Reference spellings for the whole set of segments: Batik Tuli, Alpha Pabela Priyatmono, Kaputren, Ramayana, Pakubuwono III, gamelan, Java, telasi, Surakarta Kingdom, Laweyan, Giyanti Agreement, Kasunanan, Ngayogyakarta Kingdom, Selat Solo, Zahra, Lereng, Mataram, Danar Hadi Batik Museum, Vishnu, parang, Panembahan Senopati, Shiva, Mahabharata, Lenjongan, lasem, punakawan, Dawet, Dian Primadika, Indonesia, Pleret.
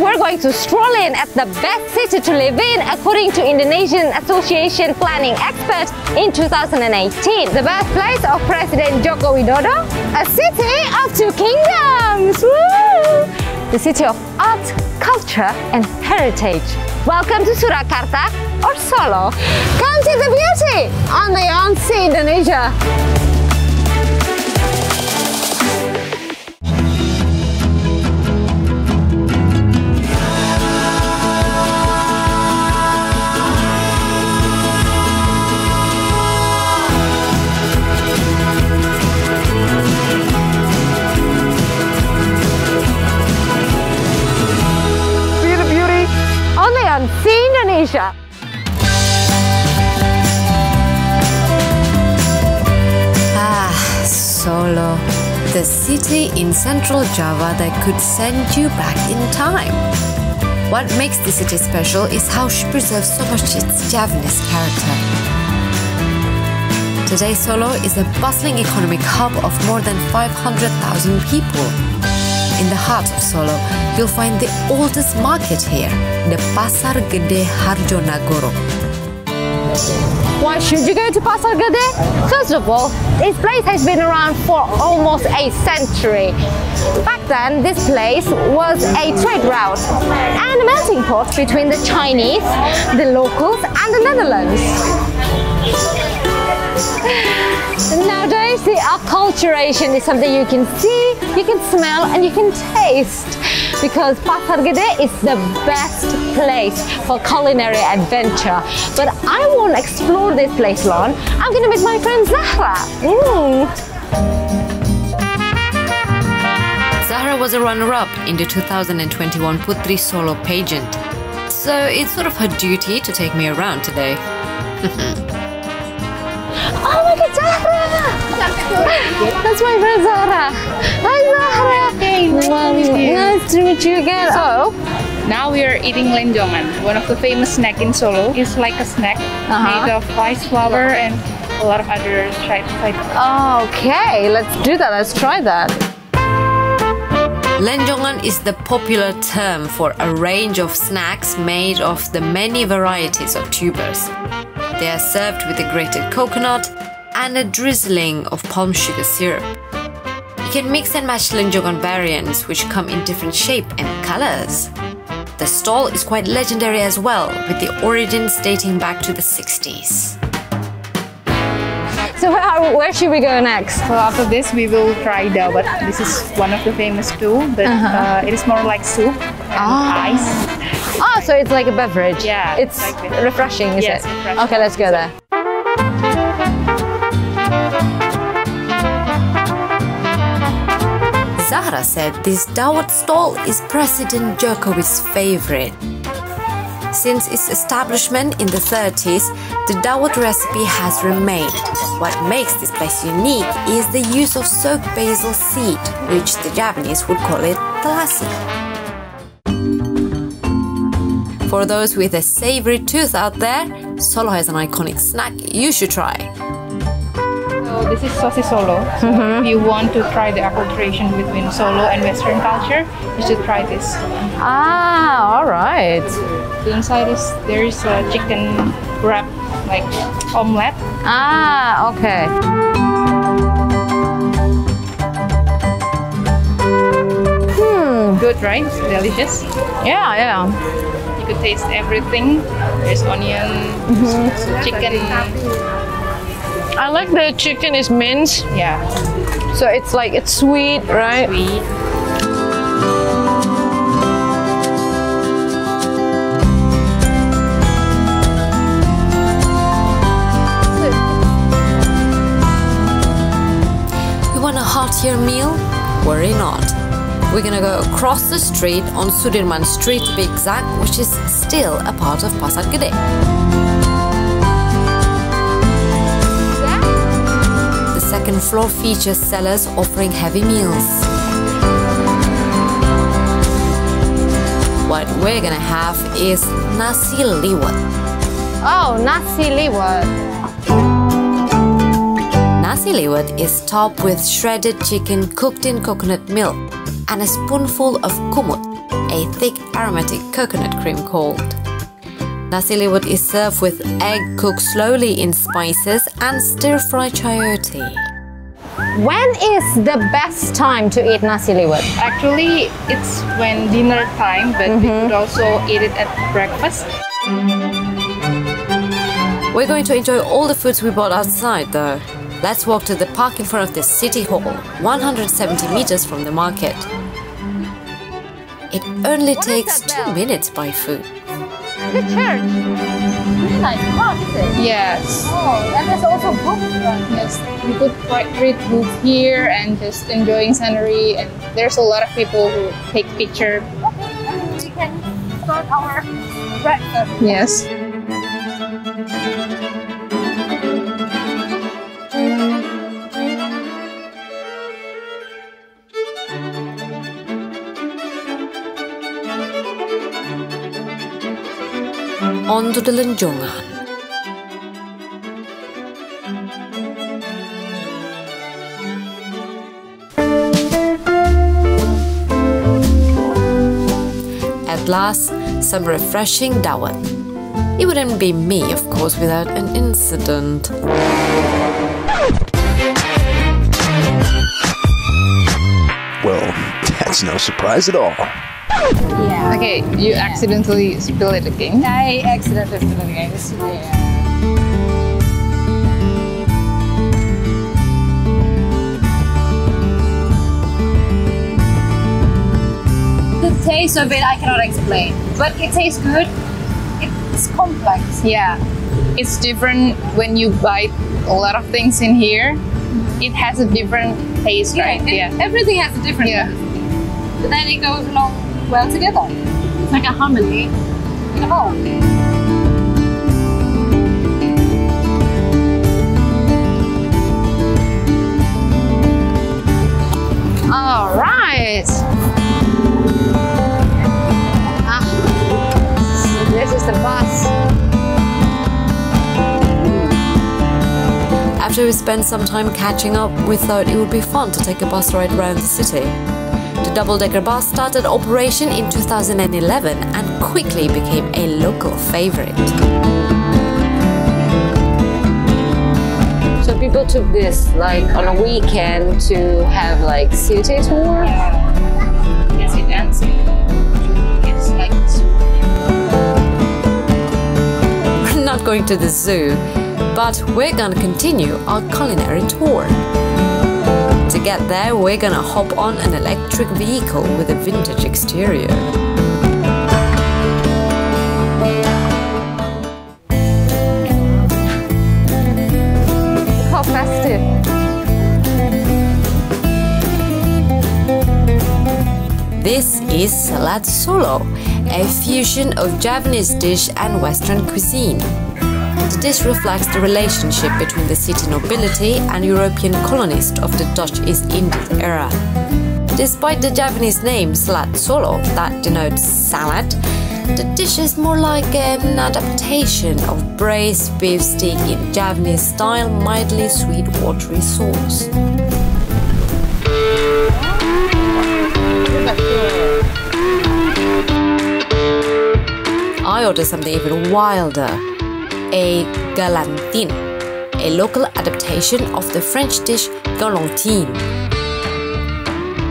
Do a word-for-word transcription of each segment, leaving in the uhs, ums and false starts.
we're going to stroll in at the best city to live in according to Indonesian Association Planning Experts in two thousand eighteen. The birthplace of President Joko Widodo, a city of two kingdoms. Woo! The city of art, culture and heritage. Welcome to Surakarta or Solo. Come see the beauty on the Yon Sea, Indonesia. Indonesia. Ah, Solo, the city in central Java that could send you back in time. What makes the city special is how she preserves so much its Javanese character. Today, Solo is a bustling economic hub of more than five hundred thousand people. In the heart of Solo, you'll find the oldest market here, the Pasar Gede Harjo Nagoro. Why should you go to Pasar Gede? First of all, this place has been around for almost a century. Back then, this place was a trade route and a melting pot between the Chinese, the locals and the Netherlands. Nowadays, the acculturation is something you can see, you can smell and you can taste, because Pasar Gede is the best place for culinary adventure. But I won't explore this place long. I'm going to meet my friend Zahra. Mm. Zahra was a runner-up in the two thousand twenty-one Putri Solo pageant, so it's sort of her duty to take me around today. Oh my God, Zahra! That's my friend Zahra. Hi, Zahra. Hey, nice to meet you again. So, now we are eating Lenjongan, one of the famous snack in Solo. It's like a snack uh-huh. made of rice flour and a lot of other types. Okay, let's do that. Let's try that. Lenjongan is the popular term for a range of snacks made of the many varieties of tubers. They are served with a grated coconut and a drizzling of palm sugar syrup. You can mix and match Lenjongan variants, which come in different shape and colors. The stall is quite legendary as well, with the origins dating back to the sixties. So where, are, where should we go next? So after this, we will try Dawet. This is one of the famous too, but uh-huh. uh, it is more like soup and oh. ice. Oh, so it's like a beverage. Yeah. It's like refreshing, is yes, it? Refreshing. Okay, let's go there. Zahra said this Dawet stall is President Jokowi's favorite. Since its establishment in the thirties, the Dawet recipe has remained. What makes this place unique is the use of soaked basil seed, which the Japanese would call it telasi. For those with a savory tooth out there, Solo has an iconic snack you should try. So this is Sosis Solo. So mm-hmm. if you want to try the acculturation between Solo and Western culture, you should try this. Ah, all right. The inside is there is a chicken wrap, like omelette. Ah, okay. Good, right? It's delicious. Yeah, yeah. You could taste everything. There's onion, mm-hmm. chicken. I like the chicken is minced. Yeah. So it's like it's sweet, right? Sweet. You want a heartier meal? Worry not. We're gonna go across the street on Sudirman Street to be exact, which is still a part of Pasar Gede. The second floor features sellers offering heavy meals. What we're gonna have is Nasi Liwet. Oh, Nasi Liwet. Nasi Liwet is topped with shredded chicken cooked in coconut milk and a spoonful of kumut, a thick aromatic coconut cream called. Nasi Liwet is served with egg cooked slowly in spices and stir-fried chayote. When is the best time to eat nasi liwet? Actually, it's when dinner time, but mm-hmm. we could also eat it at breakfast. We're going to enjoy all the foods we bought outside though. Let's walk to the park in front of the city hall, one hundred seventy meters from the market. It only what takes two bell? minutes by foot. The church. Really nice park, is it? Yes. Oh, and there's also books around here. Yes, you could quite read books here and just enjoying scenery. And there's a lot of people who take pictures. Okay, and we can start our breakfast. Yes. On to the Lenjongan. At last, some refreshing Dawet. It wouldn't be me, of course, without an incident. Well, that's no surprise at all. Yeah. Okay, you yeah. accidentally spill it again. I accidentally spilled it again. Yeah. The taste of it I cannot explain, but it tastes good. It's complex. Yeah, it's different when you bite a lot of things in here. It has a different taste, yeah, right? Yeah, everything has a different yeah. taste. But then it goes along well together. It's like a harmony in a bowl. All right. Ah, this is the bus. After we spent some time catching up, we thought it would be fun to take a bus ride around the city. The double-decker bus started operation in two thousand eleven and quickly became a local favorite. So people took this like on a weekend to have like city tour? Yeah. Yes, it ends. It's like the zoo. We're not going to the zoo, but we're gonna continue our culinary tour. To get there, we're gonna hop on an electric vehicle with a vintage exterior. Look how festive! This is Selat Solo, a fusion of Javanese dish and Western cuisine. The dish reflects the relationship between the city nobility and European colonists of the Dutch East Indies era. Despite the Japanese name Selat Solo, that denotes salad, the dish is more like an adaptation of braised beef steak in Japanese style, mildly sweet watery sauce. I ordered something even wilder. A galantine, a local adaptation of the French dish galantine.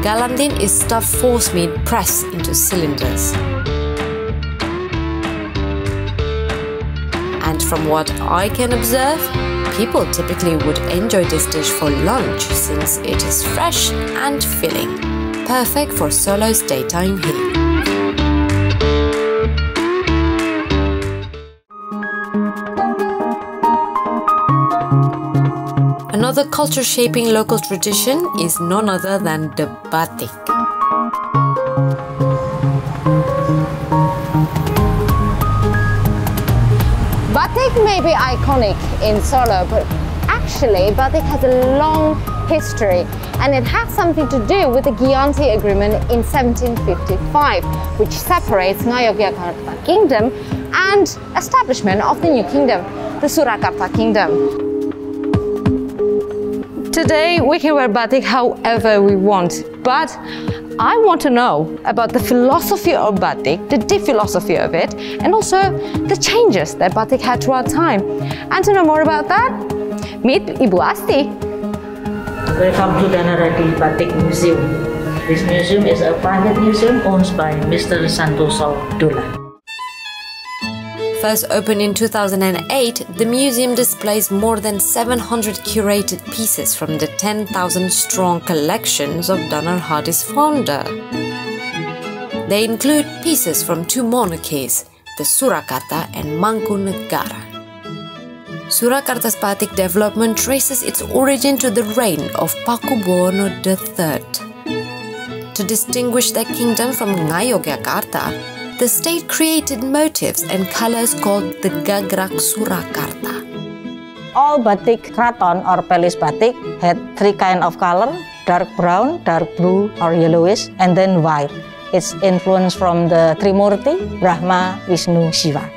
Galantine is stuffed forcemeat pressed into cylinders. And from what I can observe, people typically would enjoy this dish for lunch since it is fresh and filling, perfect for Solo's daytime heat. Another culture-shaping local tradition is none other than the Batik. Batik may be iconic in Solo, but actually Batik has a long history and it has something to do with the Giyanti Agreement in seventeen fifty-five, which separates Ngayogyakarta Kingdom and establishment of the new kingdom, the Surakarta Kingdom. Today we can wear batik however we want, but I want to know about the philosophy of Batik, the deep philosophy of it, and also the changes that Batik had throughout time. And to know more about that, meet Ibu Asti. Welcome to Danar Hadi Batik Museum. This museum is a private museum owned by Mister Santoso Dula. First opened in two thousand eight, the museum displays more than seven hundred curated pieces from the ten thousand strong collections of Danar Hadi's founder. They include pieces from two monarchies, the Surakarta and Mangkunagaran. Surakarta's Batik development traces its origin to the reign of Pakubuwono the third. To distinguish their kingdom from Ngayogyakarta, the state created motifs and colors called the Gagrak Surakarta. All batik kraton or palace batik had three kinds of color, dark brown, dark blue or yellowish, and then white. It's influence from the Trimurti, Brahma, Vishnu, Shiva.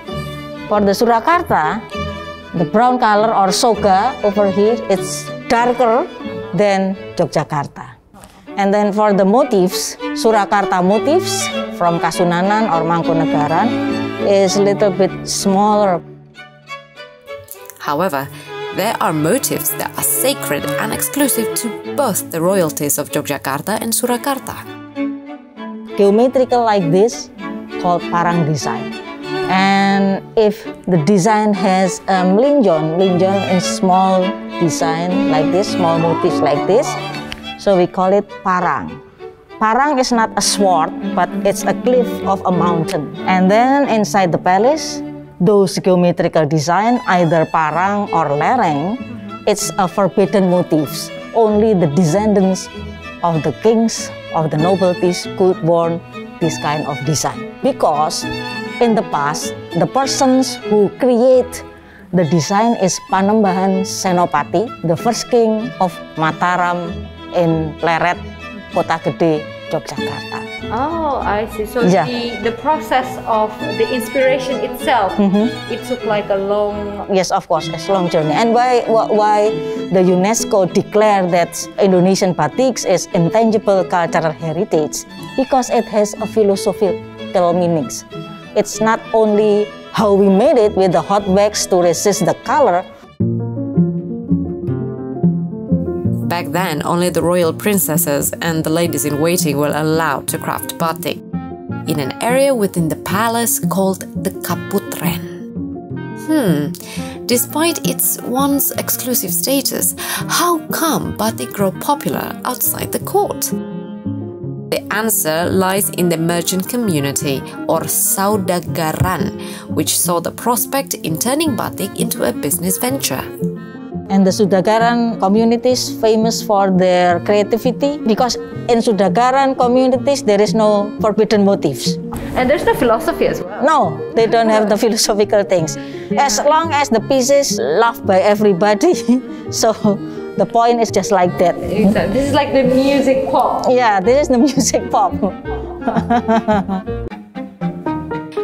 For the Surakarta, the brown color or soga over here, it's darker than Yogyakarta. And then for the motifs, Surakarta motifs from Kasunanan or Mangkunagaran is a little bit smaller. However, there are motifs that are sacred and exclusive to both the royalties of Yogyakarta and Surakarta. Geometrical like this, called parang design. And if the design has um, linjon, linjon is small design like this, small motifs like this, so we call it parang. Parang is not a sword, but it's a cliff of a mountain. And then inside the palace, those geometrical design, either parang or lereng, it's a forbidden motifs. Only the descendants of the kings, of the nobilties could wear this kind of design. Because in the past, the persons who create the design is Panembahan Senopati, the first king of Mataram in Pleret, Kota Gede, Yogyakarta. Oh, I see. So yeah. the, the process of the inspiration itself, mm-hmm. it took like a long... Yes, of course, it's a long journey. And why, why the UNESCO declared that Indonesian Batiks is intangible cultural heritage? Because it has a philosophical meanings. It's not only how we made it with the hot wax to resist the color. Back then, only the royal princesses and the ladies-in-waiting were allowed to craft batik in an area within the palace called the Kaputren. Hmm, despite its once exclusive status, how come batik grew popular outside the court? The answer lies in the merchant community, or saudagaran, which saw the prospect in turning batik into a business venture. And the Saudagaran community is famous for their creativity because in Saudagaran communities there is no forbidden motifs. And there's no philosophy as well. No, they don't have the philosophical things. Yeah. As long as the pieces loved by everybody, so the point is just like that. Exactly. This is like the music pop. Yeah, this is the music pop.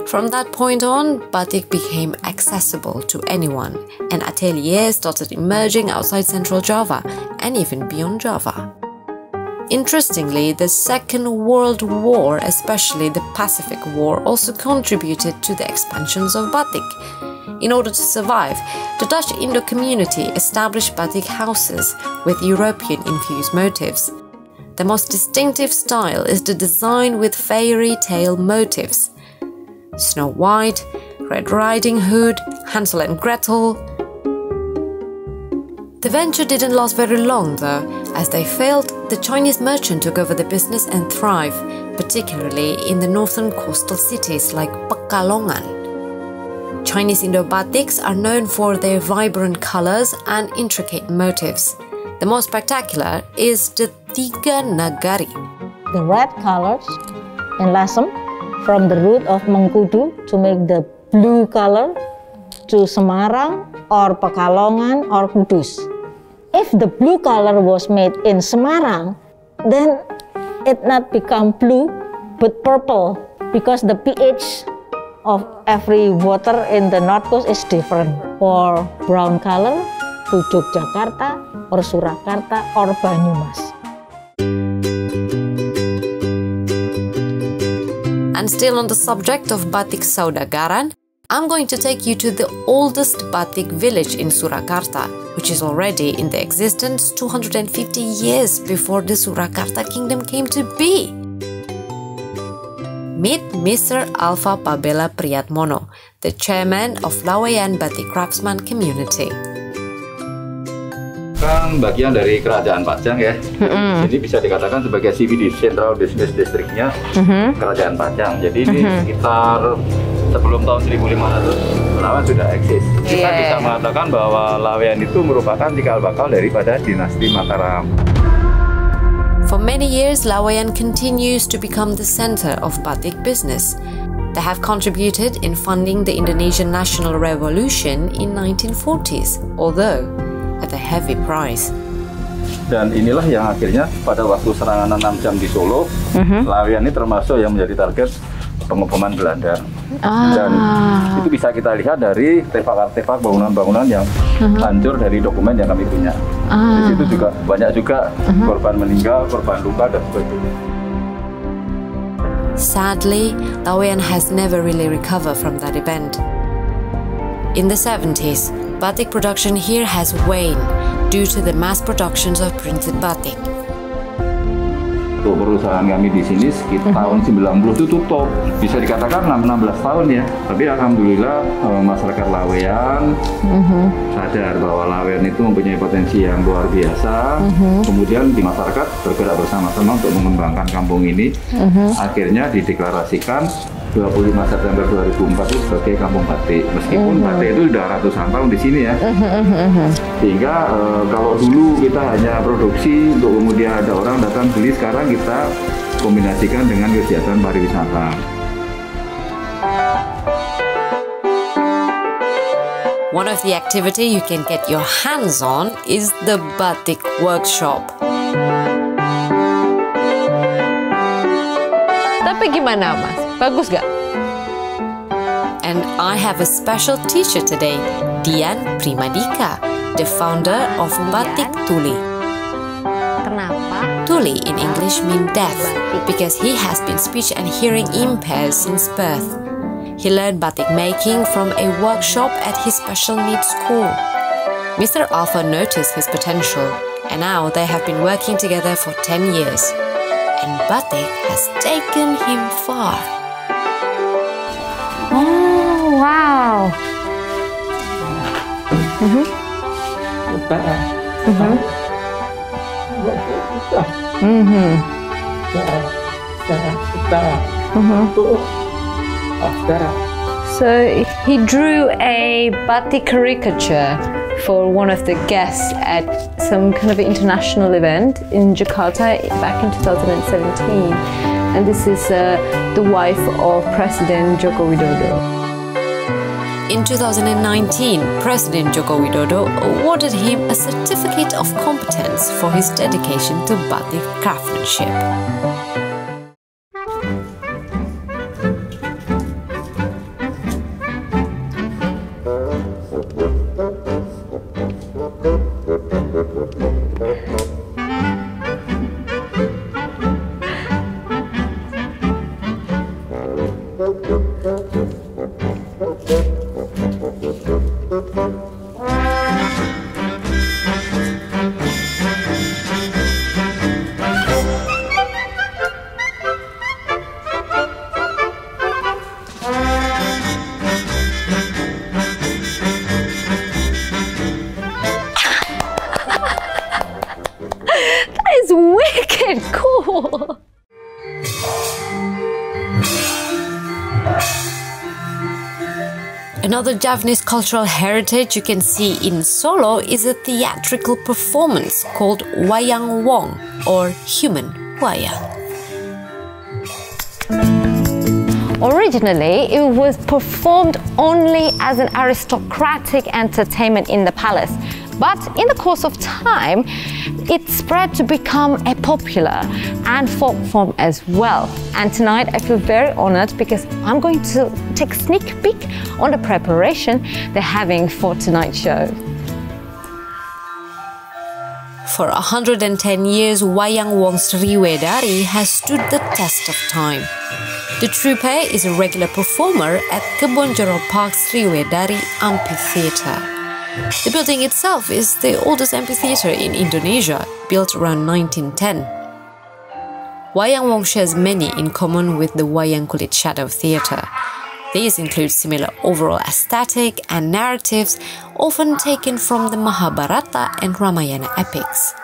From that point on, Batik became accessible to anyone, and ateliers started emerging outside Central Java and even beyond Java. Interestingly, the Second World War, especially the Pacific War, also contributed to the expansions of Batik. In order to survive, the Dutch Indo community established Batik houses with European-infused motifs. The most distinctive style is the design with fairy tale motifs. Snow White, Red Riding Hood, Hansel and Gretel. The venture didn't last very long though. As they failed, the Chinese merchant took over the business and thrived, particularly in the northern coastal cities like Pekalongan. Chinese Indo-Batiks are known for their vibrant colors and intricate motifs. The most spectacular is the Tiga Nagari. The red colors in Lasem, from the root of Mengkudu to make the blue color to Semarang or Pekalongan or Kudus. If the blue color was made in Semarang, then it not become blue but purple because the pH of every water in the north coast is different. For brown color to Yogyakarta or Surakarta or Banyumas. And still on the subject of Batik Saudagaran, I'm going to take you to the oldest Batik village in Surakarta, which is already in the existence two hundred fifty years before the Surakarta Kingdom came to be. Meet Mister Alpha Pabela Priyatmono, the chairman of Laweyan Batik Craftsman Community. Kan bagian dari Kerajaan Pajang ya. Mm-hmm. Ini bisa dikatakan sebagai C B D, Central Business District-nya mm-hmm. Kerajaan Pajang. Jadi mm-hmm. ini sekitar sebelum tahun seribu lima ratus Laweyan sudah eksis. Kita yeah. bisa mengatakan bahwa Laweyan itu merupakan cikal bakal daripada dinasti Mataram. For many years, Laweyan continues to become the center of Batik business. They have contributed in funding the Indonesian National Revolution in nineteen forties, although at a heavy price. Dan inilah yang akhirnya pada waktu serangan enam jam di Solo, mm-hmm. Laweyan ini termasuk yang menjadi target pengepoman Belanda. Ah. Dan itu bisa kita lihat dari artefak-artefak bangunan-bangunan yang uh-huh. hancur dari dokumen yang kami punya. Ah. Di situ juga banyak juga uh-huh. korban meninggal, korban luka dan sebagainya. Sadly, Laweyan has never really recovered from that event. In the seventies, batik production here has waned due to the mass productions of printed batik. Tuh, perusahaan kami di sini sekitar tahun sembilan puluh itu tutup, bisa dikatakan enam belas tahun ya. Tapi alhamdulillah masyarakat Laweyan uh-huh. sadar bahwa Laweyan itu mempunyai potensi yang luar biasa. Uh-huh. Kemudian di masyarakat bergerak bersama-sama untuk mengembangkan kampung ini. Uh-huh. Akhirnya dideklarasikan dua puluh lima September dua ribu empat itu sebagai kampung batik. Meskipun uh-huh. batik itu sudah ratusan tahun di sini ya. Uh-huh. Sehingga uh, kalau dulu kita hanya produksi untuk kemudian ada orang datang beli, sekarang kita kombinasikan dengan kegiatan pariwisata. One of the activity you can get your hands on is the Batik Workshop. Tapi gimana, Mas? Bagus gak? And I have a special teacher today, Dian Primadika, the founder of Batik Tuli. Kenapa? Tuli in English means deaf, because he has been speech and hearing impaired since birth. He learned batik making from a workshop at his special needs school. Mister Alpha noticed his potential, and now they have been working together for ten years. And batik has taken him far. Oh, wow! Mm-hmm. Mm-hmm. Mm-hmm. Mm-hmm. So he drew a batik caricature for one of the guests at some kind of international event in Jakarta back in two thousand seventeen. And this is uh, the wife of President Joko Widodo. In two thousand nineteen, President Joko Widodo awarded him a certificate of competence for his dedication to batik craftsmanship. Another Javanese cultural heritage you can see in Solo is a theatrical performance called Wayang Wong, or Human Wayang. Originally, it was performed only as an aristocratic entertainment in the palace, but in the course of time, it spread to become a popular and folk form as well. And tonight, I feel very honored because I'm going to take a sneak peek on the preparation they're having for tonight's show. for one hundred ten years, Wayang Wong's Riwedari has stood the test of time. The troupe is a regular performer at Kebonjeruk Park's Riwedari Amphitheatre. The building itself is the oldest amphitheatre in Indonesia, built around nineteen ten. Wayang Wong shares many in common with the Wayang Kulit Shadow Theatre. These include similar overall aesthetic and narratives, often taken from the Mahabharata and Ramayana epics.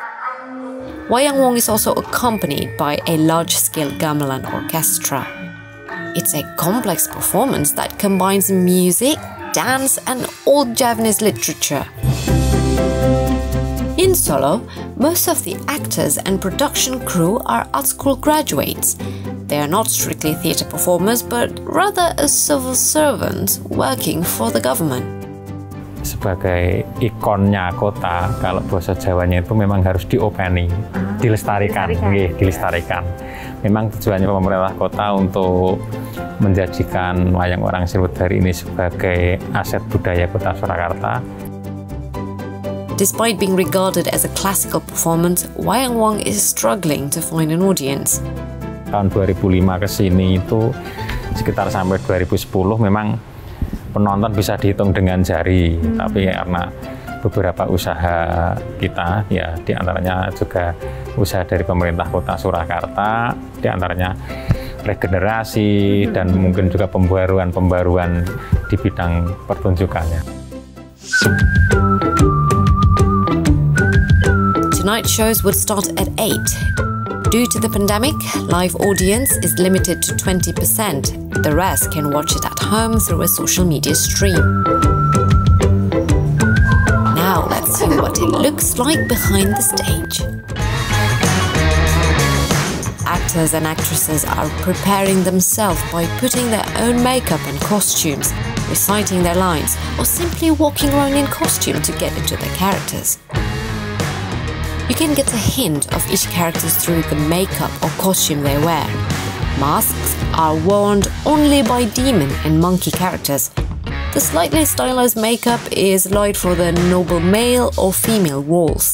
Wayang Wong is also accompanied by a large-scale gamelan orchestra. It's a complex performance that combines music, dance and old Javanese literature. In Solo, most of the actors and production crew are art school graduates. They are not strictly theatre performers, but rather a civil servant working for the government. Sebagai ikonnya kota, kalau bahasa Jawanya itu memang harus diopeni, dilestarikan, dilestarikan. dilestarikan. Memang tujuannya pemerintah kota untuk menjadikan wayang orang Sriwedari ini sebagai aset budaya kota Surakarta. Despite being regarded as a classical performance, Wayang Wong is struggling to find an audience. Tahun dua ribu lima ke sini itu sekitar sampai dua ribu sepuluh memang penonton bisa dihitung dengan jari, hmm. tapi karena beberapa usaha kita, ya diantaranya juga usaha dari pemerintah kota Surakarta, diantaranya regenerasi hmm. dan mungkin juga pembaruan-pembaruan di bidang pertunjukannya. Tonight shows would start at eight. Due to the pandemic, live audience is limited to twenty percent. The rest can watch it at home through a social media stream. Now let's see what it looks like behind the stage. Actors and actresses are preparing themselves by putting their own makeup and costumes, reciting their lines, or simply walking around in costume to get into their characters. You can get a hint of each character through the makeup or costume they wear. Masks are worn only by demon and monkey characters. The slightly stylized makeup is light for the noble male or female roles.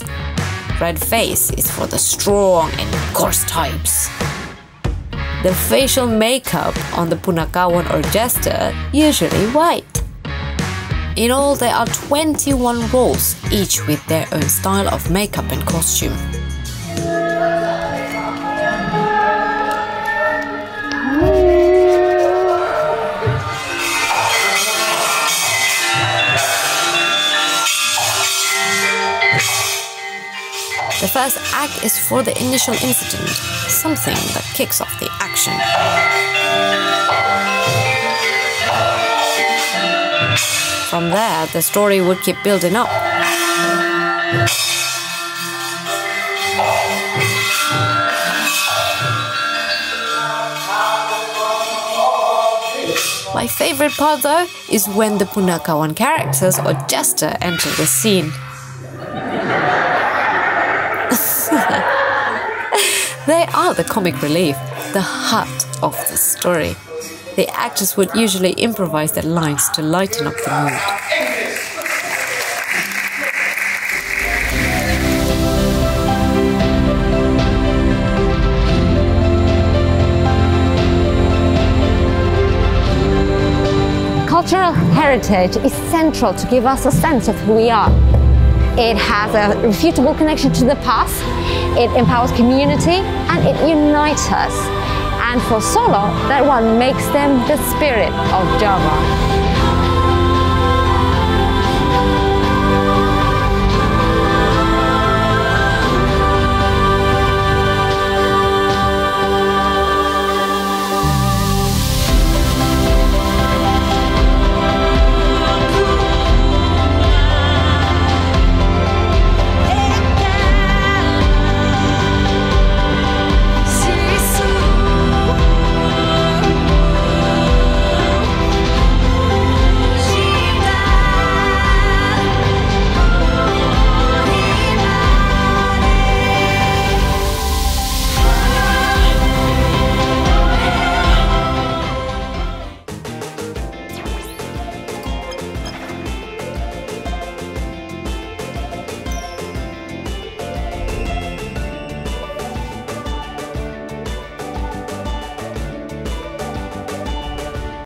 Red face is for the strong and coarse types. The facial makeup on the punakawan or jester usually white. In all, there are twenty-one roles, each with their own style of makeup and costume. The first act is for the initial incident, something that kicks off the action. From there, the story would keep building up. My favorite part, though, is when the punakawan characters or jester enter the scene. They are the comic relief, the heart of the story. The actors would usually improvise their lines to lighten up the mood. Cultural heritage is central to give us a sense of who we are. It has a irrefutable connection to the past, it empowers community, and it unites us. And for Solo, that one makes them the spirit of Java.